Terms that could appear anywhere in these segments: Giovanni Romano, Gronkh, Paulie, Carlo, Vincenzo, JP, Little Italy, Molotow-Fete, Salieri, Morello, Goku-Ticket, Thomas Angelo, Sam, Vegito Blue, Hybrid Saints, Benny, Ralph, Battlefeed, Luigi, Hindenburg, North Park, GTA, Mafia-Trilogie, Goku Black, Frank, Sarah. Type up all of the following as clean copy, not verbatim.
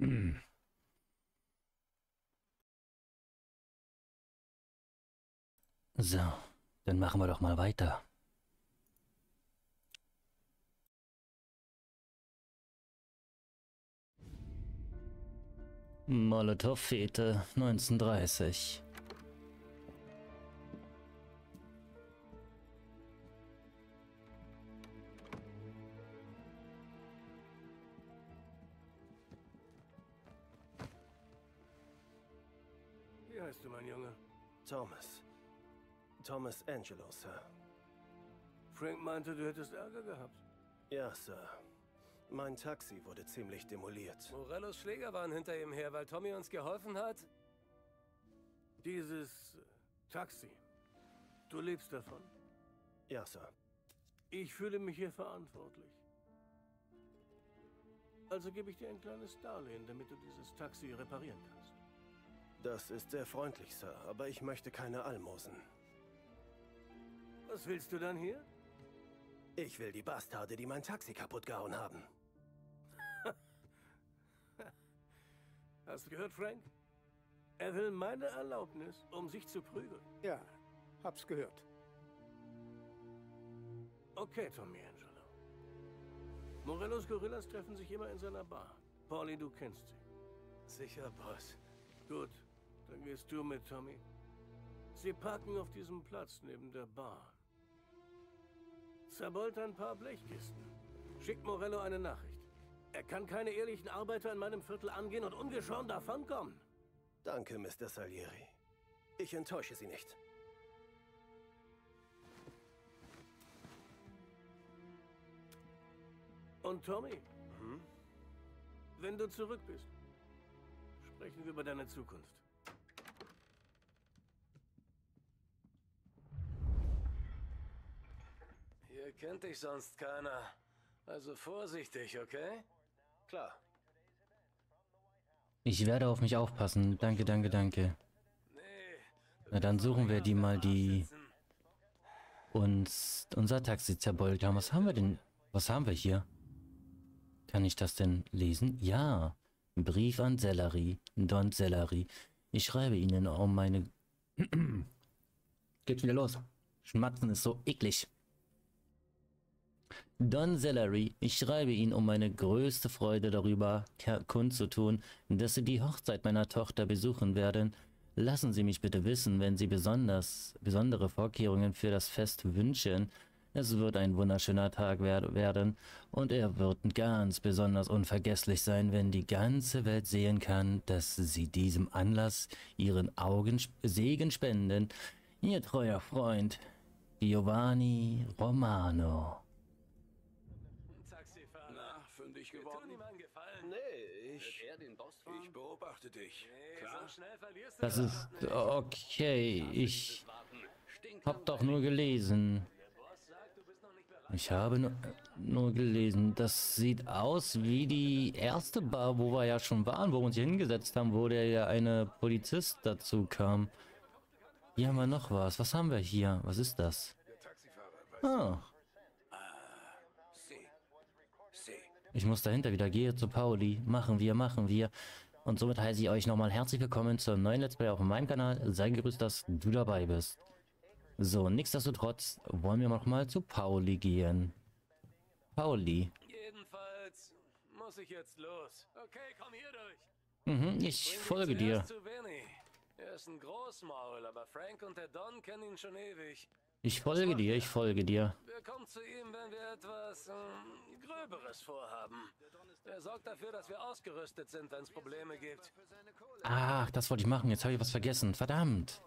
So, dann machen wir doch mal weiter. Molotow-Fete 1930. Wie heißt du, mein Junge? Thomas. Thomas Angelo, Sir. Frank meinte, du hättest Ärger gehabt. Ja, Sir. Mein Taxi wurde ziemlich demoliert. Morellos Schläger waren hinter ihm her, weil Tommy uns geholfen hat? Dieses Taxi. Du lebst davon? Ja, Sir. Ich fühle mich hier verantwortlich. Also gebe ich dir ein kleines Darlehen, damit du dieses Taxi reparieren kannst. Das ist sehr freundlich, Sir, aber ich möchte keine Almosen. Was willst du dann hier? Ich will die Bastarde, die mein Taxi kaputt gehauen haben. Hast du gehört, Frank? Er will meine Erlaubnis, um sich zu prügeln. Ja, hab's gehört. Okay, Tommy Angelo. Morellos Gorillas treffen sich immer in seiner Bar. Paulie, du kennst sie. Sicher, Boss. Gut, dann gehst du mit, Tommy. Sie parken auf diesem Platz neben der Bar. Zerbeult ein paar Blechkisten. Schickt Morello eine Nachricht. Er kann keine ehrlichen Arbeiter in meinem Viertel angehen und ungeschoren davonkommen. Danke, Mr. Salieri. Ich enttäusche Sie nicht. Und Tommy, wenn du zurück bist, sprechen wir über deine Zukunft. Hier kennt dich sonst keiner. Also vorsichtig, okay? Klar. Ich werde auf mich aufpassen. Danke, danke, danke. Na, dann suchen wir die mal, die uns unser Taxi zerbeult haben. Was haben wir denn? Was haben wir hier? Kann ich das denn lesen? Ja. Brief an Salieri. Don Salieri. Ich schreibe Ihnen um meine... Geht wieder los. Schmatzen ist so eklig. Don Salieri, ich schreibe Ihnen, um meine größte Freude darüber kundzutun, dass Sie die Hochzeit meiner Tochter besuchen werden. Lassen Sie mich bitte wissen, wenn Sie besondere Vorkehrungen für das Fest wünschen. Es wird ein wunderschöner Tag werden und er wird ganz besonders unvergesslich sein, wenn die ganze Welt sehen kann, dass Sie diesem Anlass Ihren Augen Segen spenden. Ihr treuer Freund, Giovanni Romano. Fündig geworden? Nee, ich beobachte dich. Klar? Das ist okay. Ich hab doch nur gelesen. Ich habe nur gelesen. Das sieht aus wie die erste Bar, wo wir ja schon waren, wo wir uns hier hingesetzt haben, wo der ja eine Polizist dazu kam. Hier haben wir noch was. Was haben wir hier? Was ist das? Ah. Ich muss dahinter wieder, gehe zu Paulie. Machen wir. Und somit heiße ich euch nochmal herzlich willkommen zur neuen Let's Play auf meinem Kanal. Sei gegrüßt, dass du dabei bist. So, nichtsdestotrotz wollen wir nochmal zu Paulie gehen. Paulie. Jedenfalls muss ich jetzt los. Okay, komm hier durch. Ich folge dir. Er ist ein Großmaul, aber Frank und der Don kennen ihn schon ewig. Ich folge dir. Wir kommen zu ihm, wenn wir etwas Gröberes vorhaben. Er sorgt dafür, dass wir ausgerüstet sind, wenn es Probleme gibt. Ach, das wollte ich machen. Jetzt habe ich was vergessen. Verdammt.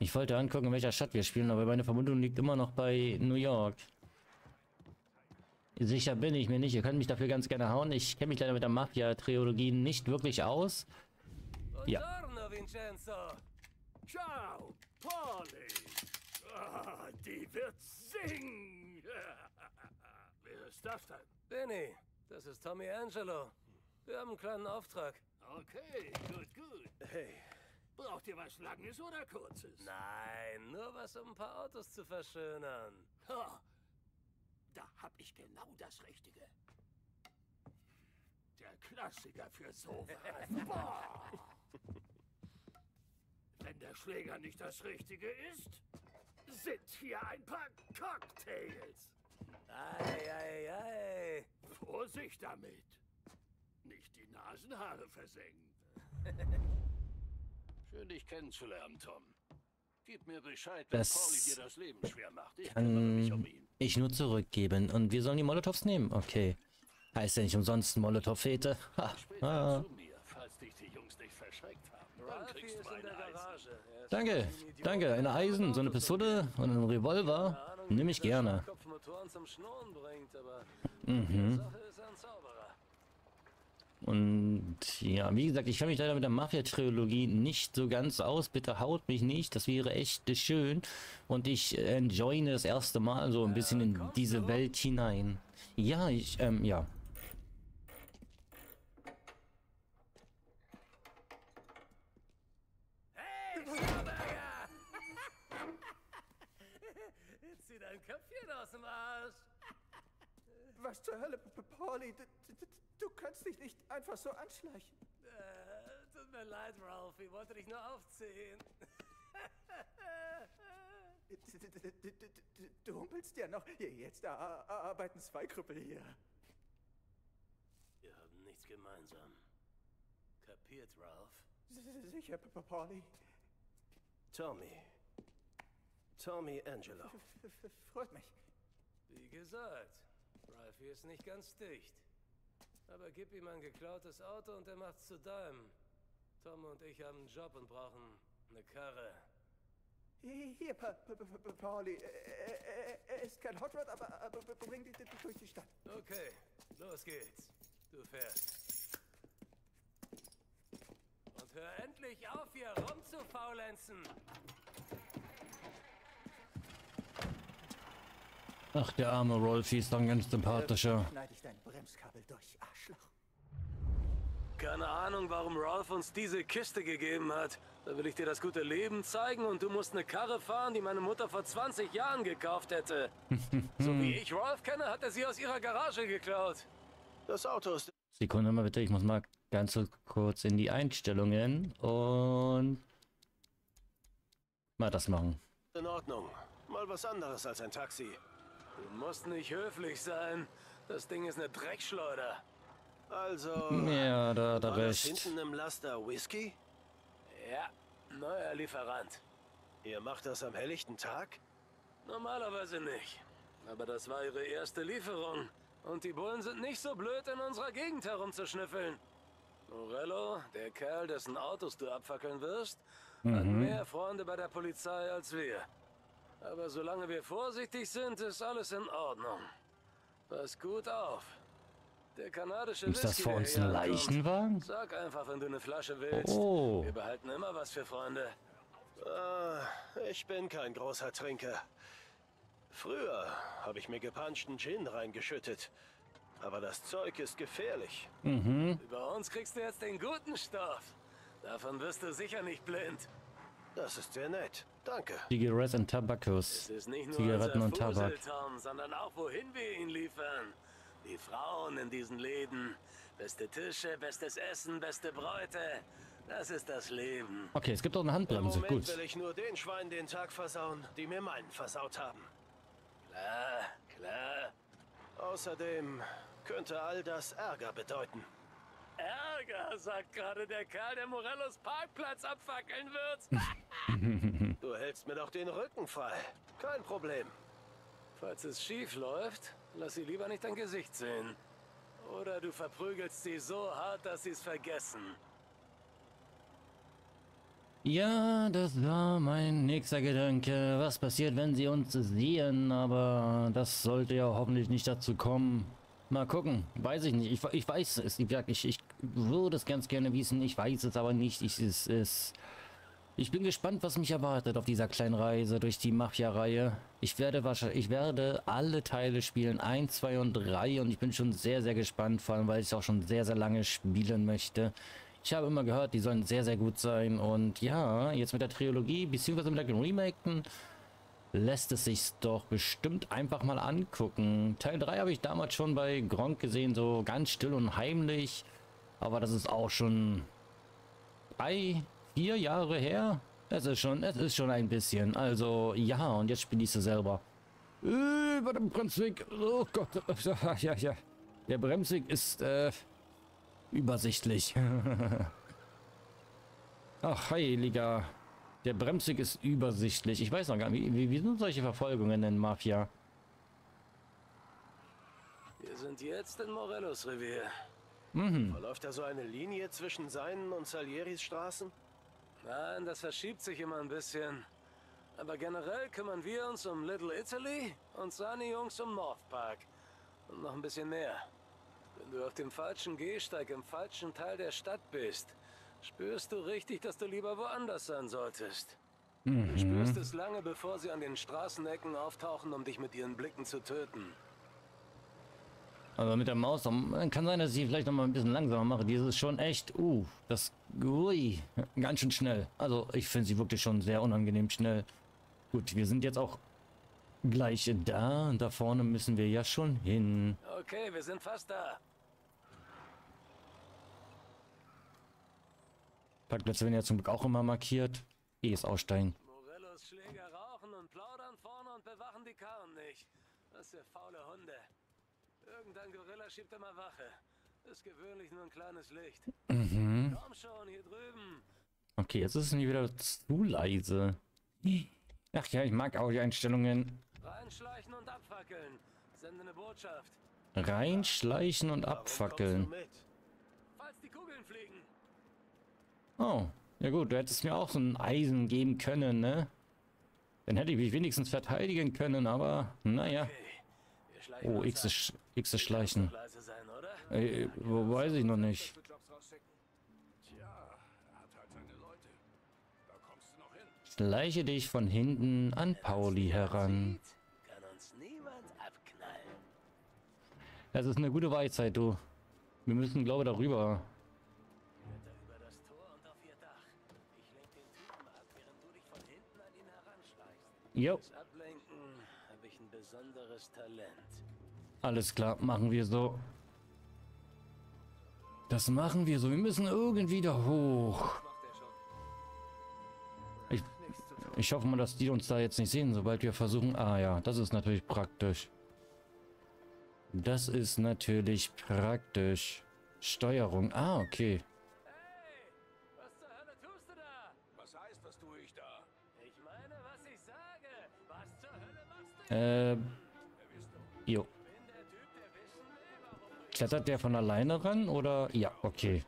Ich wollte angucken, in welcher Stadt wir spielen, aber meine Vermutung liegt immer noch bei New York. Sicher bin ich mir nicht. Ihr könnt mich dafür ganz gerne hauen. Ich kenne mich leider mit der Mafia-Trilogie nicht wirklich aus. Ja. Buongiorno, Vincenzo. Ciao, Paulie. Oh, die wird singen! Wer ist das denn? Benny, das ist Tommy Angelo. Wir haben einen kleinen Auftrag. Okay, gut. Hey, braucht ihr was Langes oder Kurzes? Nein, nur was, um ein paar Autos zu verschönern. Oh, da hab ich genau das Richtige. der Klassiker für sowas. Boah! Wenn der Schläger nicht das Richtige ist, sind hier ein paar Cocktails. Ei, ei, ei. Vorsicht damit. Nicht die Nasenhaare versenkt. Schön, dich kennenzulernen, Tom. Gib mir Bescheid, wenn Paulie dir das Leben schwer macht. Ich kann mich um ihn. Ich nur zurückgeben. Und wir sollen die Molotows nehmen? Okay. Heißt ja nicht umsonst Molotow-Fete. Ha. Ah. Falls dich die Jungs nicht verschreckt haben, dann kriegst du eine Eisen. Danke, danke. Eine Eisen, so eine Pistole und ein Revolver nehme ich gerne. Mhm. Und ja, wie gesagt, ich kann mich leider mit der Mafia-Trilogie nicht so ganz aus. Bitte haut mich nicht, das wäre echt schön. Und ich enjoye das erste Mal so ein bisschen in diese Welt hinein. Ja, ich, ja. Zieh dein Köpfchen aus dem Arsch. Was zur Hölle, Paulie? Du kannst dich nicht einfach so anschleichen. Tut mir leid, Ralph. Ich wollte dich nur aufziehen. Du humpelst ja noch. Jetzt arbeiten zwei Krüppel hier. Wir haben nichts gemeinsam. Kapiert, Ralph? Sicher, Paulie. Tommy Angelo. Freut mich. Wie gesagt, Ralphie ist nicht ganz dicht. Aber gib ihm ein geklautes Auto und er macht's zu deinem. Tom und ich haben einen Job und brauchen eine Karre. Hier, Paulie. Er ist kein Hot Rod, aber bring dich durch die Stadt. Okay, los geht's. Du fährst. Und hör endlich auf, hier rumzufaulenzen! Ach, der arme Rolfi ist dann ganz sympathischer. Schneide ich dein Bremskabel durch, Arschloch. Keine Ahnung, warum Ralph uns diese Kiste gegeben hat. Da will ich dir das gute Leben zeigen und du musst eine Karre fahren, die meine Mutter vor 20 Jahren gekauft hätte. So wie ich Ralph kenne, hat er sie aus ihrer Garage geklaut. Das Auto ist... Sekunde mal bitte, ich muss mal ganz kurz in die Einstellungen und... mal das machen. In Ordnung. Mal was anderes als ein Taxi. Du musst nicht höflich sein. Das Ding ist eine Dreckschleuder. Also... ja, da hat er recht. Hinten im Laster Whisky? Ja, neuer Lieferant. Ihr macht das am helllichten Tag? Normalerweise nicht. Aber das war ihre erste Lieferung. Und die Bullen sind nicht so blöd, in unserer Gegend herumzuschnüffeln. Morello, der Kerl, dessen Autos du abfackeln wirst, hat mehr Freunde bei der Polizei als wir. Aber solange wir vorsichtig sind, ist alles in Ordnung. Pass gut auf. Der kanadische Whisky, ist das vor uns ein Leichenwagen? Sag einfach, wenn du eine Flasche willst. Oh. Wir behalten immer was für Freunde. Ich bin kein großer Trinker. Früher habe ich mir gepanschten Gin reingeschüttet. Aber das Zeug ist gefährlich. Mhm. Über uns kriegst du jetzt den guten Stoff. Davon wirst du sicher nicht blind. Das ist sehr nett. Danke. Zigaretten und Tabakos. Zigaretten und Tabak. Tom, sondern auch wohin wir ihn liefern. Die Frauen in diesen Läden. Beste Tische, bestes Essen, beste Bräute. Das ist das Leben. Okay, es gibt auch eine Handbremse. Gut. Im Moment will ich nur den Schweinen den Tag versauen, die mir meinen versaut haben. Klar, klar. Außerdem könnte all das Ärger bedeuten. Ärger, sagt gerade der Kerl, der Morellos Parkplatz abfackeln wird. Du hältst mir doch den Rücken frei. Kein Problem. Falls es schief läuft, lass sie lieber nicht dein Gesicht sehen. Oder du verprügelst sie so hart, dass sie es vergessen. Ja, das war mein nächster Gedanke. Was passiert, wenn sie uns sehen? Aber das sollte ja hoffentlich nicht dazu kommen. Mal gucken, weiß ich nicht. Ich weiß es. Ich würde es ganz gerne wissen. Ich weiß es aber nicht. Ich bin gespannt, was mich erwartet auf dieser kleinen Reise durch die Mafia-Reihe. Ich werde alle Teile spielen, 1, 2 und 3. Und ich bin schon sehr, sehr gespannt, vor allem, weil ich es auch schon sehr, sehr lange spielen möchte. Ich habe immer gehört, die sollen sehr, sehr gut sein. Und ja, jetzt mit der Trilogie, beziehungsweise mit der Remaken, lässt es sich doch bestimmt einfach mal angucken. Teil 3 habe ich damals schon bei Gronkh gesehen, so ganz still und heimlich. Aber das ist auch schon 3, 4 Jahre her. Es ist schon ein bisschen. Also ja, und jetzt spiele ich sie selber. Über dem Bremsweg. Oh Gott. Ja, ja. Der Bremsweg ist übersichtlich. Ach, heiliger. Der Bremsweg ist übersichtlich. Ich weiß noch gar nicht, wie sind solche Verfolgungen in Mafia? Wir sind jetzt in Morellos Revier. Mhm. Verläuft da so eine Linie zwischen seinen und Salieris Straßen? Nein, das verschiebt sich immer ein bisschen. Aber generell kümmern wir uns um Little Italy und seine Jungs um North Park. Und noch ein bisschen mehr. Wenn du auf dem falschen Gehsteig im falschen Teil der Stadt bist, spürst du richtig, dass du lieber woanders sein solltest. Mhm. Du spürst es lange, bevor sie an den Straßenecken auftauchen, um dich mit ihren Blicken zu töten. Also mit der Maus, dann kann sein, dass ich sie vielleicht noch mal ein bisschen langsamer mache. Die ist schon echt, das, ganz schön schnell. Also ich finde sie wirklich schon sehr unangenehm schnell. Gut, wir sind jetzt auch gleich da. Und da vorne müssen wir ja schon hin. Okay, wir sind fast da. Parkplätze werden ja zum Glück auch immer markiert. Ist aussteigen. Morellos Schläger rauchen und plaudern vorne und bewachen die Karren nicht. Das sind faule Hunde. Irgendein Gorilla schiebt immer Wache. Ist gewöhnlich nur ein kleines Licht. Mhm. Komm schon, hier drüben. Okay, jetzt ist es nicht wieder zu leise. Ach ja, ich mag auch die Einstellungen. Reinschleichen und abfackeln. Sende eine Botschaft. Reinschleichen und abfackeln. Falls die Kugeln fliegen. Oh, ja gut, du hättest mir auch so ein Eisen geben können, ne? Dann hätte ich mich wenigstens verteidigen können, aber naja. Okay. Oh, X ist Schleichen. Wo weiß ich noch nicht. Schleiche dich von hinten an Paulie heran. Das ist eine gute Weisheit, du. Wir müssen, glaube ich, darüber... Jo. Ablenken habe ich ein besonderes Talent. Alles klar, machen wir so. Das machen wir so. Wir müssen irgendwie da hoch. Ich hoffe mal, dass die uns da jetzt nicht sehen, sobald wir versuchen. Ah ja, das ist natürlich praktisch. Das ist natürlich praktisch. Steuerung. Ah, okay. Jo. Klettert der von alleine ran, oder? Ja, okay.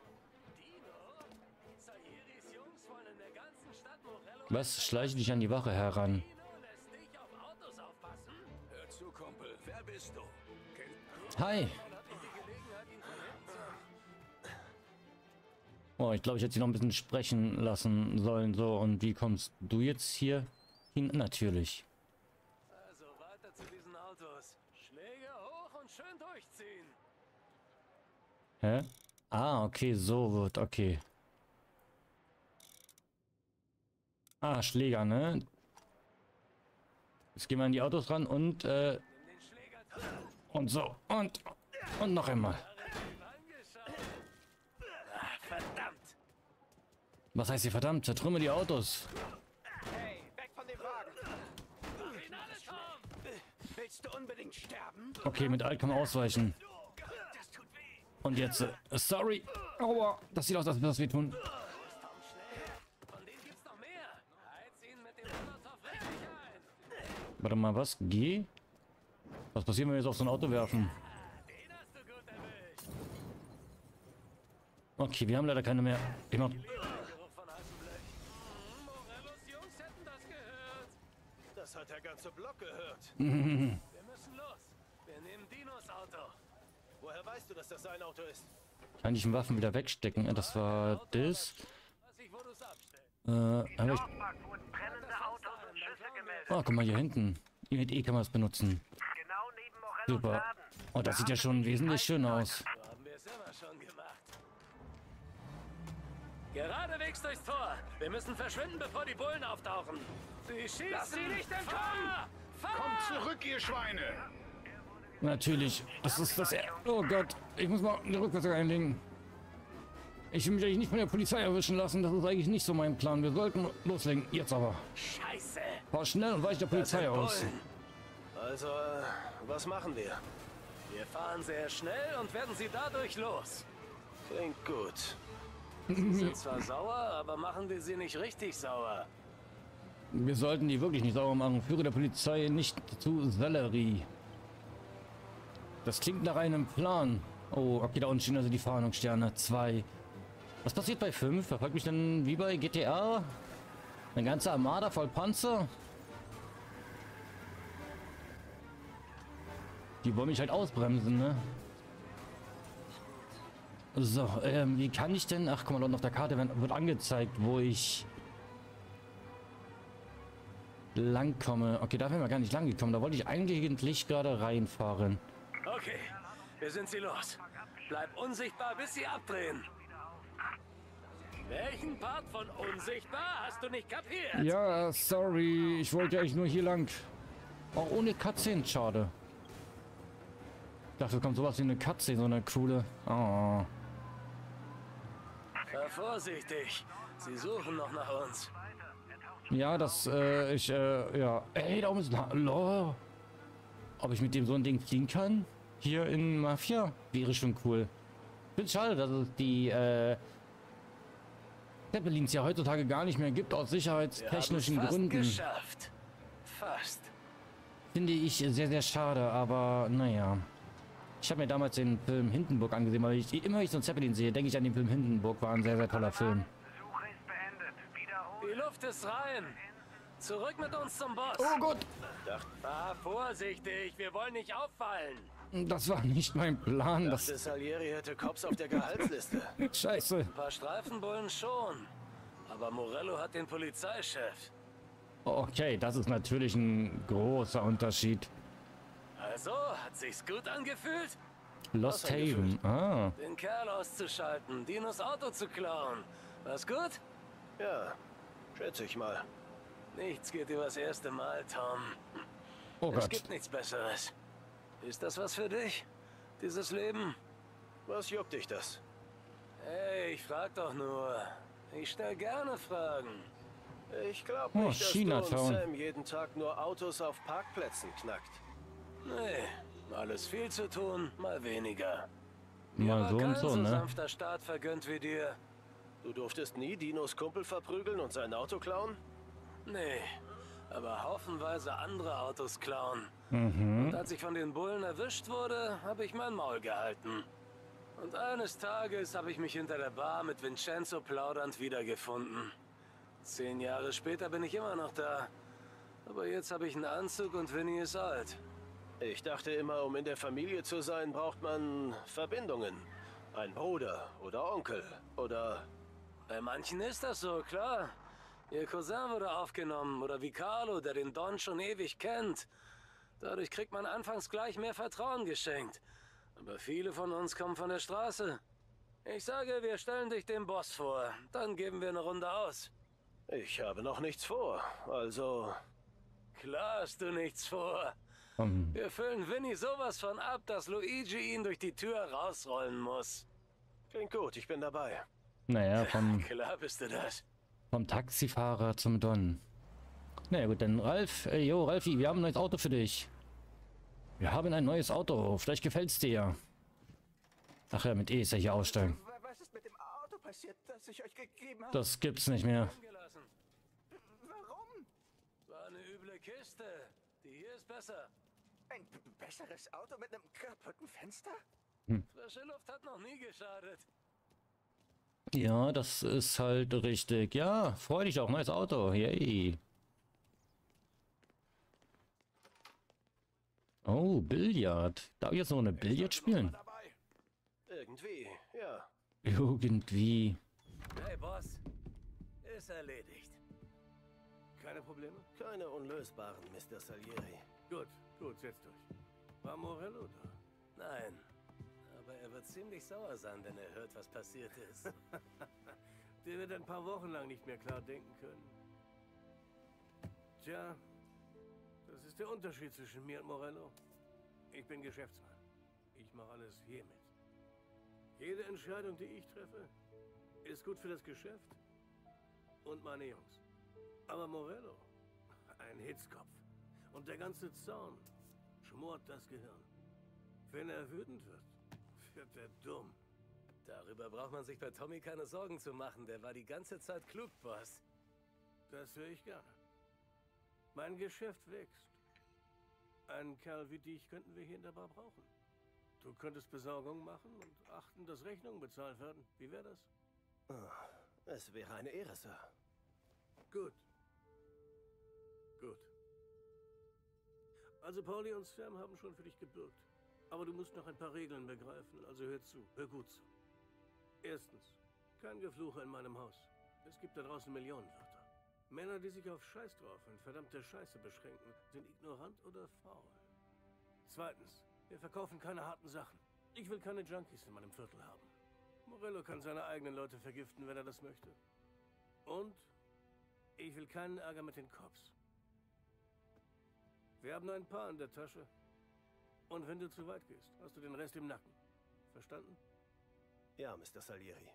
Was? Schleiche dich an die Wache heran. Hi. Oh, ich glaube, ich hätte sie noch ein bisschen sprechen lassen sollen. So, und wie kommst du jetzt hier hin? Natürlich. Schläge hoch und schön durchziehen. Hä? Ah, okay, so wird, okay. Ah, Schläger, ne? Jetzt gehen wir an die Autos ran und so und noch einmal. Verdammt. Was heißt hier verdammt? Zertrümmere die Autos. Hey, weg von dem Wagen. Willst du unbedingt sterben? Okay, mit Alt kann man ausweichen. Und jetzt, sorry. Aua, das sieht aus, als würde das wehtun. Warte mal, was? G? Was passiert, wenn wir jetzt auf so ein Auto werfen? Okay, wir haben leider keine mehr. Ich mach... Das hat der ganze Block gehört. Wir müssen los. Wir nehmen Dinos Auto. Woher weißt du, dass das sein Auto ist? Kann ich Waffen wieder wegstecken? Das war das. Oh, guck mal hier hinten. Mit E kann man es benutzen. Super. Oh, das sieht ja schon wesentlich schön aus. So haben wir es immer schon gemacht. Geradewegs durchs Tor. Wir müssen verschwinden, bevor die Bullen auftauchen. Sie schießen. Lass sie nicht entkommen. Kommt zurück, ihr Schweine. Natürlich. Das ist das... Oh Gott. Ich muss mal eine Rückwärts einlegen. Ich will mich eigentlich nicht von der Polizei erwischen lassen. Das ist eigentlich nicht so mein Plan. Wir sollten loslegen. Jetzt aber. Scheiße. Fahr schnell und weich der Polizei aus. Also, was machen wir? Wir fahren sehr schnell und werden sie dadurch los. Klingt gut. Sie sind zwar sauer, aber machen wir sie nicht richtig sauer. Wir sollten die wirklich nicht sauer machen. Führe der Polizei nicht zu Salieri. Das klingt nach einem Plan. Oh, okay, da unten stehen also die Fahndungssterne. 2. Was passiert bei 5? Verfolgt mich dann wie bei GTA? Eine ganze Armada voll Panzer? Die wollen mich halt ausbremsen, ne? So, wie kann ich denn... Ach, guck mal, dort auf der Karte wird angezeigt, wo ich... lang komme. Okay, da wären wir gar nicht lang gekommen. Da wollte ich eigentlich gerade reinfahren. Okay, wir sind sie los. Bleib unsichtbar, bis sie abdrehen. Welchen Part von unsichtbar hast du nicht kapiert? Ja, sorry. Ich wollte eigentlich nur hier lang. Auch ohne Cutscene, schade. Ich dachte, kommt sowas wie eine Cutscene, so eine coole. Oh. War vorsichtig. Sie suchen noch nach uns. Ja, das, ja. Ey, da oben ist ein... Ob ich mit dem so ein Ding fliegen kann? Hier in Mafia? Wäre schon cool. Bin schade, dass es die, Zeppelins ja heutzutage gar nicht mehr gibt, aus sicherheitstechnischen Gründen. Geschafft. Fast. Finde ich sehr, sehr schade, aber naja. Ich habe mir damals den Film Hindenburg angesehen, weil ich immer, wenn ich so einen Zeppelin sehe, denke ich an den Film Hindenburg. War ein sehr, sehr toller Film. Die Luft ist rein. Zurück mit uns zum Boss. Oh Gott. Fahr vorsichtig, wir wollen nicht auffallen. Das war nicht mein Plan. Das Salieri hätte Cops auf der Gehaltsliste. Scheiße. Ein paar Streifenbullen schon. Aber Morello hat den Polizeichef. Okay, das ist natürlich ein großer Unterschied. Also, hat sich's gut angefühlt? Lost Haven, ah. Den Kerl auszuschalten, Dinos Auto zu klauen. War's gut? Ja, schätze ich mal. Nichts geht über das erste Mal, Tom. Oh Gott. Es gibt nichts Besseres. Ist das was für dich? Dieses Leben? Was juckt dich das? Hey, ich frag doch nur. Ich stell gerne Fragen. Ich glaub nicht, dass du und Sam jeden Tag nur Autos auf Parkplätzen knackt. Nee, alles viel zu tun, mal weniger. Mal so und so, ne? Sanfter Start vergönnt wie dir. Du durftest nie Dinos Kumpel verprügeln und sein Auto klauen? Nee, aber haufenweise andere Autos klauen. Mhm. Und als ich von den Bullen erwischt wurde, habe ich mein Maul gehalten. Und eines Tages habe ich mich hinter der Bar mit Vincenzo plaudernd wiedergefunden. 10 Jahre später bin ich immer noch da. Aber jetzt habe ich einen Anzug und Vinny ist alt. Ich dachte immer, um in der Familie zu sein, braucht man Verbindungen. Ein Bruder oder Onkel oder... Bei manchen ist das so, klar. Ihr Cousin wurde aufgenommen oder wie Carlo, der den Don schon ewig kennt. Dadurch kriegt man anfangs gleich mehr Vertrauen geschenkt. Aber viele von uns kommen von der Straße. Ich sage, wir stellen dich dem Boss vor. Dann geben wir eine Runde aus. Ich habe noch nichts vor, also... Klar hast du nichts vor. Wir füllen Vinny sowas von ab, dass Luigi ihn durch die Tür rausrollen muss. Klingt gut, ich bin dabei. Naja, vom... Klar bist du das. Vom Taxifahrer zum Don. Naja gut, dann Ralf, yo Ralfi, wir haben ein neues Auto für dich. Wir haben ein neues Auto, vielleicht gefällt's dir ja. Ach ja, mit E ist ja hier aussteigen. Was ist mit dem Auto passiert, das ich euch gegeben habe? Das gibt's nicht mehr. Warum? War eine üble Kiste. Die hier ist besser. Ein besseres Auto mit einem kaputten Fenster? Hm. Frische Luft hat noch nie geschadet. Ja, das ist halt richtig. Ja, freu dich doch, neues Auto. Yay. Oh, Billard. Darf ich jetzt noch eine Billard spielen? Irgendwie, ja. Irgendwie. Hey, Boss. Ist erledigt. Keine Probleme? Keine unlösbaren, Mr. Salieri. Gut, gut, setz durch. War Morello da? Nein, aber er wird ziemlich sauer sein, wenn er hört, was passiert ist. Der wird ein paar Wochen lang nicht mehr klar denken können. Tja, das ist der Unterschied zwischen mir und Morello. Ich bin Geschäftsmann. Ich mache alles hier mit. Jede Entscheidung, die ich treffe, Ist gut für das Geschäft und meine Jungs. Aber Morello, ein Hitzkopf. Und der ganze Zaun schmort das Gehirn. Wenn er wütend wird, wird er dumm. Darüber braucht man sich bei Tommy keine Sorgen zu machen. Der war die ganze Zeit klug, Boss. Das höre ich gerne. Mein Geschäft wächst. Einen Kerl wie dich könnten wir hier in der Bar brauchen. Du könntest Besorgung machen und achten, dass Rechnungen bezahlt werden. Wie wäre das? Oh, es wäre eine Ehre, Sir. Gut. Gut. Also Paulie und Sam haben schon für dich gebürgt. Aber du musst noch ein paar Regeln begreifen, also hör zu, hör gut zu. Erstens, kein Gefluche in meinem Haus. Es gibt da draußen Millionen Wörter. Männer, die sich auf Scheiß drauf und verdammte Scheiße beschränken, sind ignorant oder faul. Zweitens, wir verkaufen keine harten Sachen. Ich will keine Junkies in meinem Viertel haben. Morello kann seine eigenen Leute vergiften, wenn er das möchte. Und ich will keinen Ärger mit den Cops. Wir haben nur ein paar in der Tasche. Und wenn du zu weit gehst, hast du den Rest im Nacken. Verstanden? Ja, Mr. Salieri.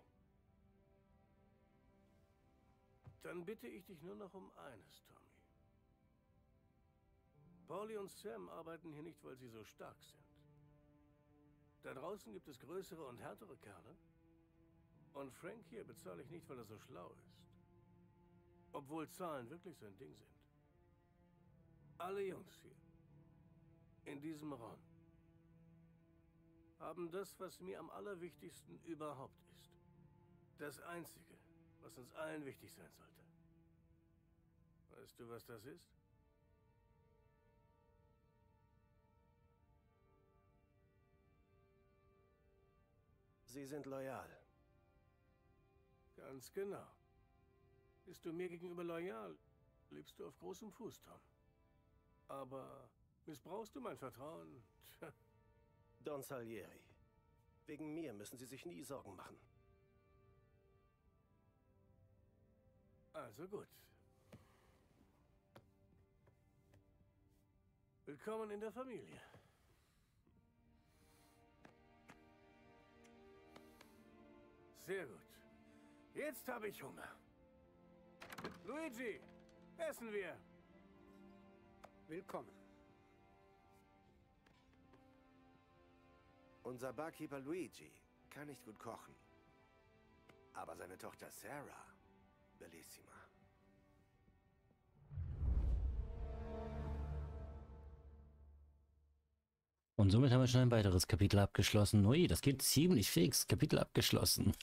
Dann bitte ich dich nur noch um eines, Tommy. Paulie und Sam arbeiten hier nicht, weil sie so stark sind. Da draußen gibt es größere und härtere Kerle. Und Frank hier bezahle ich nicht, weil er so schlau ist. Obwohl Zahlen wirklich sein Ding sind. Alle Jungs hier. In diesem Raum haben das, was mir am allerwichtigsten überhaupt ist. Das Einzige, was uns allen wichtig sein sollte. Weißt du, was das ist? Sie sind loyal. Ganz genau. Bist du mir gegenüber loyal, lebst du auf großem Fuß, Tom. Aber... missbrauchst du mein Vertrauen? Tja. Don Salieri, wegen mir müssen Sie sich nie Sorgen machen. Also gut. Willkommen in der Familie. Sehr gut. Jetzt habe ich Hunger. Luigi, essen wir! Willkommen. Unser Barkeeper Luigi kann nicht gut kochen. Aber seine Tochter Sarah, bellissima. Und somit haben wir schon ein weiteres Kapitel abgeschlossen. Ui, das geht ziemlich fix. Kapitel abgeschlossen.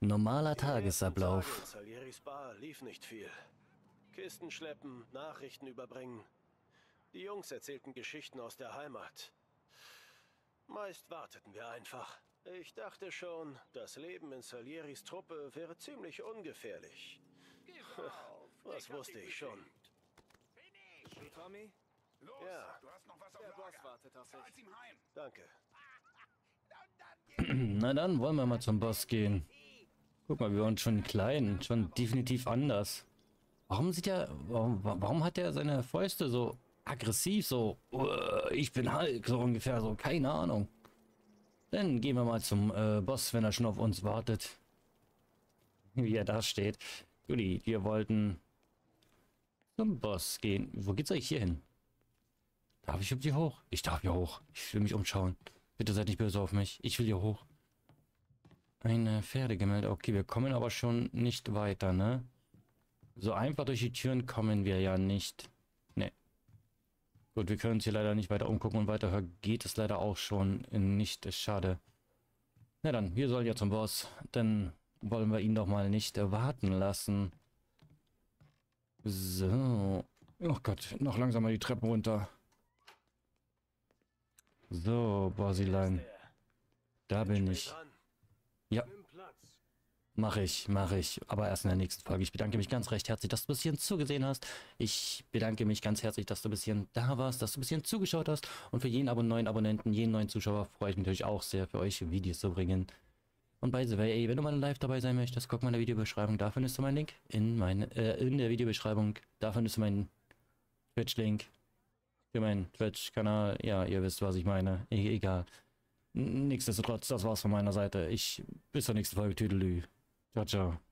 Normaler Tagesablauf. Salieris Bar lief nicht viel. Kisten schleppen, Nachrichten überbringen. Die Jungs erzählten Geschichten aus der Heimat. Meist warteten wir einfach. Ich dachte schon, das Leben in Salieris Truppe wäre ziemlich ungefährlich. Was wusste ich schon? Du, Tommy? Los, ja. Du hast noch was auf Lager. Der Boss wartet auf dich. Danke. Na dann wollen wir mal zum Boss gehen. Guck mal, wir waren schon klein, schon definitiv anders. Warum hat er seine Fäuste so aggressiv, so, ich bin Hulk, so ungefähr, so, keine Ahnung. Dann gehen wir mal zum Boss, wenn er schon auf uns wartet. Wie er da steht. Juli, wir wollten zum Boss gehen. Wo geht's eigentlich hier hin? Darf ich hier hoch? Ich darf hier hoch. Ich will mich umschauen. Bitte seid nicht böse auf mich. Ich will hier hoch. Eine Pferde gemeldet. Okay, wir kommen aber schon nicht weiter, ne? So einfach durch die Türen kommen wir ja nicht. Gut, wir können uns hier leider nicht weiter umgucken und weiter geht es leider auch schon nicht. Ist schade. Na dann, wir sollen ja zum Boss. Dann wollen wir ihn doch mal nicht warten lassen. So. Oh Gott, noch langsamer die Treppen runter. So, Basilein. Da bin ich. Ja. Mach ich. Aber erst in der nächsten Folge. Ich bedanke mich ganz recht herzlich, dass du bis hierhin zugesehen hast. Ich bedanke mich ganz herzlich, dass du bis hierhin da warst, dass du bis hierhin zugeschaut hast. Und für jeden neuen Abonnenten, jeden neuen Zuschauer freue ich mich natürlich auch sehr, für euch Videos zu bringen. Und by the way, ey, wenn du mal live dabei sein möchtest, guck mal in der Videobeschreibung. Da findest du meinen Link. In der Videobeschreibung. Da findest du meinen Twitch-Link. Für meinen Twitch-Kanal. Ja, ihr wisst, was ich meine. Egal. Nichtsdestotrotz, das war's von meiner Seite. Bis zur nächsten Folge. Tüdelü. Ciao, ciao.